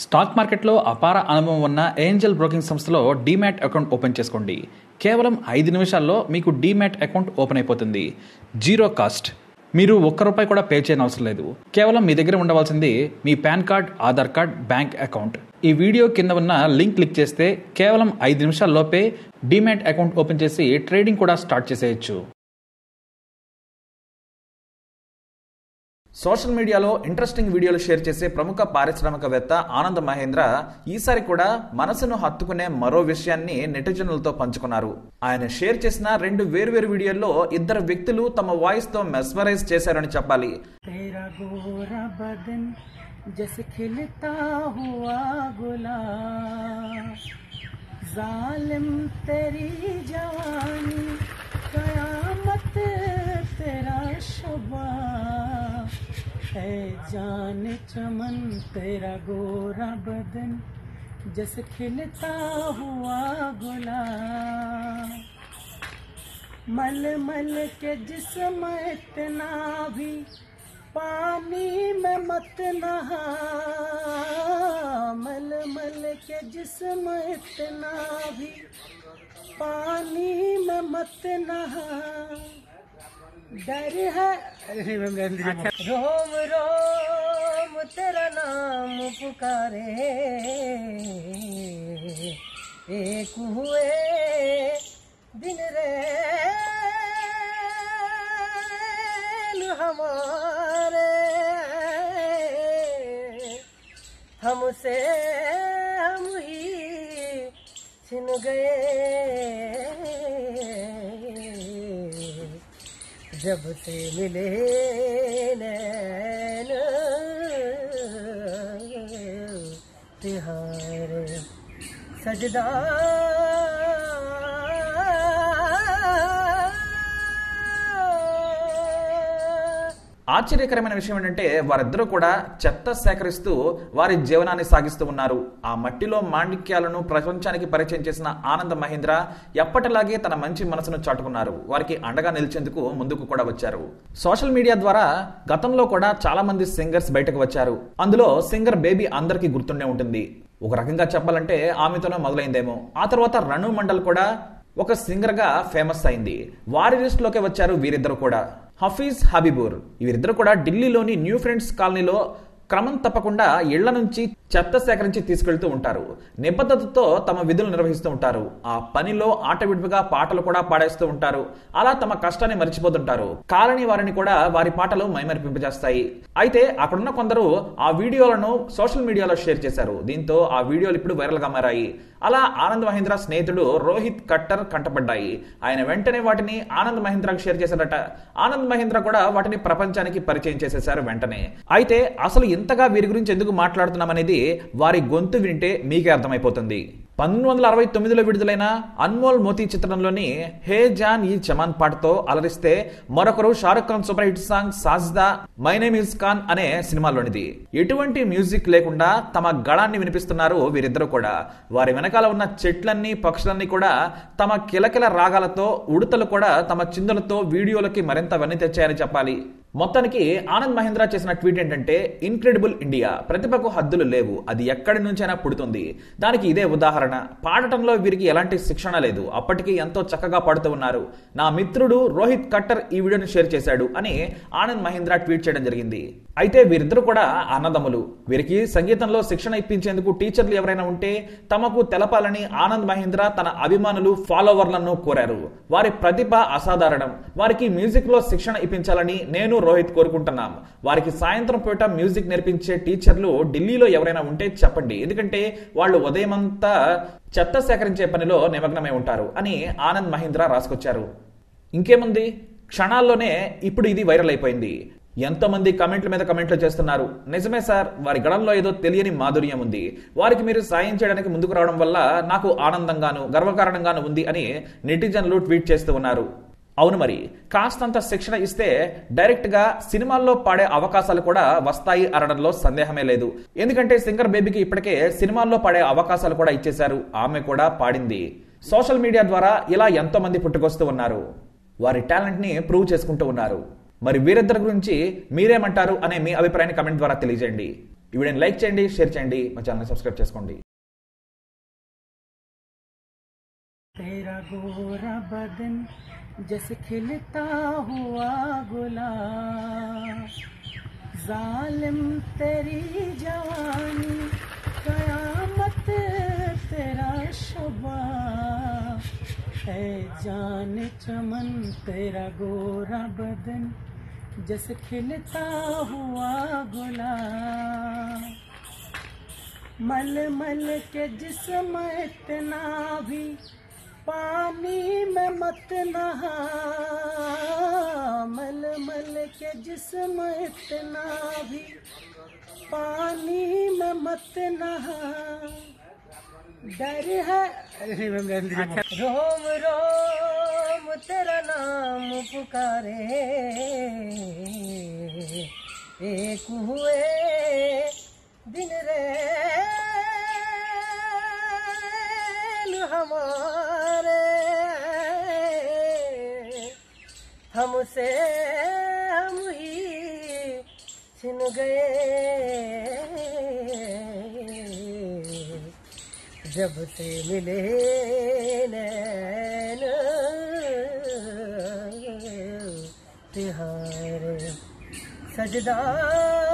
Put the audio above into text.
Stock మార్కెట్లో అపార అనుభవం ఉన్న ఏంజల్ బ్రోకింగ్ సంస్థలో డీమ్యాట్ అకౌంట్ ఓపెన్ చేసుకోండి. కేవలం 5 నిమిషాల్లో మీకు డీమ్యాట్ అకౌంట్ ఓపెన్ అయిపోతుంది. Zero cost. మీరు ₹1 కూడా పే చేయని అవసరం లేదు. కేవలం మీ దగ్గర ఉండవలసింది మీ pan card, Aadhaar card, bank account. ఈ వీడియో కింద ఉన్న లింక్ క్లిక్ చేస్తే కేవలం 5 నిమిషాల్లోపే డీమ్యాట్ అకౌంట్ ఓపెన్ చేసి ట్రేడింగ్ కూడా స్టార్ట్ చేసేయచ్చు. సోషల్ మీడియాలో ఇంట్రెస్టింగ్ వీడియోలు షేర్ చేసే ప్రముఖ పారిశ్రామికవేత్త ఆనంద్ మహేంద్ర ఈసారి కూడా మనసును హత్తుకునే మరో విషయాన్ని నెటిజన్లతో పంచుకున్నారు. ఆయన షేర్ చేసిన 2 వేర్వేరు వీడియోల్లో ఇద్దరు వ్యక్తులు తమ వాయిస్ తో మెస్మరైజ్ చేశారని చెప్పాలి. जाने चमन तेरा गोरा बदन जैसे खिलता हुआ गुलाब, मल मल के जिस्म इतना भी पानी में मत नहा, मल मल के जिस्म इतना भी पानी में मत नहा, डर है रोम रोम तेरा नाम पुकारे, एक हुए दिन रैन हमारे, हमसे हम ही छिन गए, जब से मिले नैन तिहार, सजदा ఆశ్చర్యకరమైన విషయం ఏంటంటే వారిద్దరూ కూడా చెత్త సేకరిస్తూ వారి జీవనాన్ని సాగిస్తూ ఉన్నారు. ఆ మట్టిలో మాణిక్యాలను ప్రపంచానికి పరిచయం చేసిన ఆనంద్ మహేంద్ర ఎప్పటిలాగే తన మంచి మనసును చాటుకున్నారు. వారికి అండగా నిలిచేందుకు ముందుకు కూడా వచ్చారు. సోషల్ మీడియా ద్వారా గతంలో కూడా చాలా మంది సింగర్స్ బయటకు వచ్చారు. అందులో సింగర్ బేబీ అందరికీ గుర్తుండే ఉంటుంది. ఒక రకంగా చెప్పాలంటే ఆమెతోనే మొదలైందేమో. ఆ తర్వాత రణు మండల్ కూడా ఒక సింగర్ గా ఫేమస్ అయింది. వారి లిస్ట్ లోకే వచ్చారు వీరిద్దరు కూడా. హఫీజ్, హబీబూర్ వీరిద్దరు కూడా ఢిల్లీలోని న్యూ ఫ్రెండ్స్ కాలనీలో క్రమం తప్పకుండా ఇళ్ల నుంచి చెత్త సేకరించి తీసుకెళ్తూ ఉంటారు. నిబద్ధతతో తమ విధులు నిర్వహిస్తూ ఉంటారు. ఆ పనిలో ఆటవిడిపుగా పాటలు కూడా పాడేస్తూ ఉంటారు. అలా తమ కష్టాన్ని మర్చిపోతుంటారు. కాలనీ వారిని కూడా వారి పాటలు మైమరిపింపజేస్తాయి. అయితే అక్కడున్న కొందరు ఆ వీడియోలను సోషల్ మీడియాలో షేర్ చేశారు. దీంతో ఆ వీడియోలు ఇప్పుడు వైరల్గా మారాయి. అలా ఆనంద్ మహేంద్ర స్నేహితుడు రోహిత్ కట్టర్ కంటపడ్డాయి. ఆయన వెంటనే వాటిని ఆనంద్ మహేంద్రకు షేర్ చేశారట. ఆనంద్ మహేంద్ర కూడా వాటిని ప్రపంచానికి పరిచయం చేసేశారు వెంటనే. అయితే అసలు ఇంతగా వీరి గురించి ఎందుకు మాట్లాడుతున్నామనేది వారి గొంతు వింటే మీకే అర్థమైపోతుంది. 1969లో విడుదలైన అన్మోల్ మోతీ చిత్రంలోని హే జాన్ ఈ చమన్ పాటతో అలరిస్తే మరొకరు Shahrukh Khan super hit song Sajda my name is Khan అనే సినిమాలోనిది. ఎటువంటి మ్యూజిక్ లేకుండా తమ గళాన్ని వినిపిస్తున్నారు వీరిద్దరూ కూడా. వారి వెనకాల ఉన్న చెట్లన్నీ, పక్షులన్నీ కూడా తమ కిలకిల రాగాలతో, ఉడతలు కూడా తమ చిందులతో వీడియోలకి మరింత వెన్న తెచ్చాయని చెప్పాలి. మొత్తానికి ఆనంద్ మహేంద్ర చేసిన ట్వీట్ ఏంటంటే ఇన్క్రెడిబుల్ ఇండియా, ప్రతిభకు హద్దులు లేవు, అది ఎక్కడి నుంచైనా పుడుతుంది. దానికి ఇదే ఉదాహరణ. పాడటంలో వీరికి ఎలాంటి శిక్షణ లేదు, అప్పటికీ ఎంతో చక్కగా పాడుతూ ఉన్నారు. నా మిత్రుడు రోహిత్ కట్టర్ ఈ వీడియోను షేర్ చేశాడు అని ఆనంద్ మహేంద్ర ట్వీట్ చేయడం జరిగింది. అయితే వీరిద్దరు కూడా అన్నదమ్ములు. వీరికి సంగీతంలో శిక్షణ ఇప్పించేందుకు టీచర్లు ఎవరైనా ఉంటే తమకు తెలపాలని ఆనంద్ మహేంద్ర తన అభిమానులు, ఫాలోవర్లను కోరారు. వారి ప్రతిభ అసాధారణం, వారికి మ్యూజిక్ లో శిక్షణ ఇప్పించాలని నేను రోహిత్ కోరుకుంటున్నాం. వారికి సాయంత్రం పూట మ్యూజిక్ నేర్పించే టీచర్లు ఢిల్లీలో ఎవరైనా ఉంటే చెప్పండి, ఎందుకంటే వాళ్ళు ఉదయమంతా చెత్త సేకరించే పనిలో నిమగ్నమై ఉంటారు అని ఆనంద్ మహేంద్ర రాసుకొచ్చారు. ఇంకేముంది, క్షణాల్లోనే ఇప్పుడు ఇది వైరల్ అయిపోయింది. ఎంతో మంది కమెంట్ల మీద కమెంట్లు చేస్తున్నారు. నిజమే సార్, వారి గళంలో ఏదో తెలియని మాధుర్యం ఉంది. వారికి మీరు సాయం చేయడానికి ముందుకు రావడం వల్ల నాకు ఆనందంగాను, గర్వకారణంగాను ఉంది అని నెటిజన్లు ట్వీట్ చేస్తూ ఉన్నారు. అవును, మరి కాస్తంత శిక్షణ ఇస్తే డైరెక్ట్గా సినిమాల్లో పాడే అవకాశాలు కూడా వస్తాయి అనడంలో సందేహమే లేదు. ఎందుకంటే సింగర్ బేబీకి ఇప్పటికే సినిమాల్లో పాడే అవకాశాలు కూడా ఇచ్చేశారు. ఆమె కూడా పాడింది. సోషల్ మీడియా ద్వారా ఇలా ఎంతో మంది పుట్టుకొస్తూ ఉన్నారు. వారి టాలెంట్ని ప్రూవ్ చేసుకుంటూ ఉన్నారు. మరి వీరిద్దరి గురించి మీరేమంటారు అనే మీ అభిప్రాయాన్ని కమెంట్ ద్వారా తెలియజేయండి. ఈ వీడియోని లైక్ చేయండి, షేర్ చేయండి, మా ఛానల్ని సబ్స్క్రైబ్ చేసుకోండి. तेरा गोरा बदन जैसे खिलता हुआ गुलाब, जालिम तेरी जवानी कयामत तेरा शोभा, ऐ जान चमन तेरा गोरा बदन जैसे खिलता हुआ गुलाब, मल मल के जिस्म इतना भी पानी में मत नहा, मल मल के जिस्म इतना भी पानी में मत नहा, डर है रोम रोम तेरा नाम पुकारे, एक हुए दिन रे हमारे, हमसे हम ही छिन गए, जब से मिले नैन तिहार सजदा